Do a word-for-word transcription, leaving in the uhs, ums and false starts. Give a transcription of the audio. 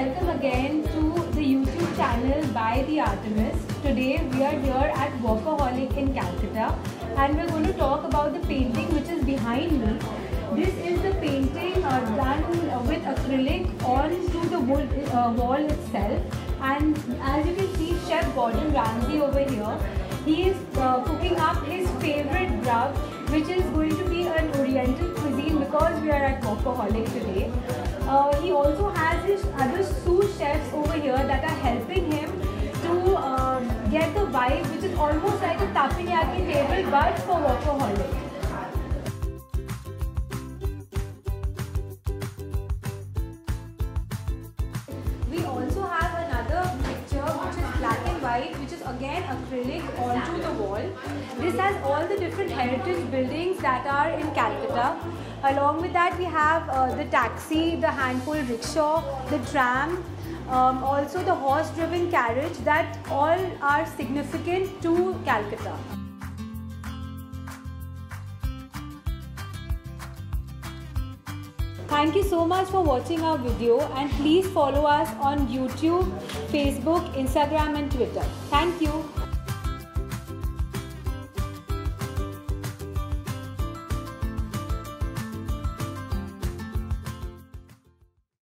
welcome again to the YouTube channel by the Artemist. Today we are here at Wokaholic in Calcutta and we're going to talk about the painting which is behind me. This is the painting uh, done with acrylic onto the wood, uh, wall itself, and as you can see, Chef Gordon Ramsay over here, he is uh, cooking up his favorite grub, which is going to be an oriental cuisine because we are at Wokaholic today. Uh, he also has his other sous chefs over here that are helping him to uh, get the vibe, which is almost like a teppanyaki table but for Wokaholic. We also have another picture which is black and white, which is again acrylic onto the wall. This has all the different heritage buildings that are in Calcutta. Along with that, we have uh, the taxi, the hand-pulled rickshaw, the tram, um, also the horse-driven carriage, that all are significant to Calcutta. Thank you so much for watching our video, and please follow us on YouTube, Facebook, Instagram and Twitter. Thank you.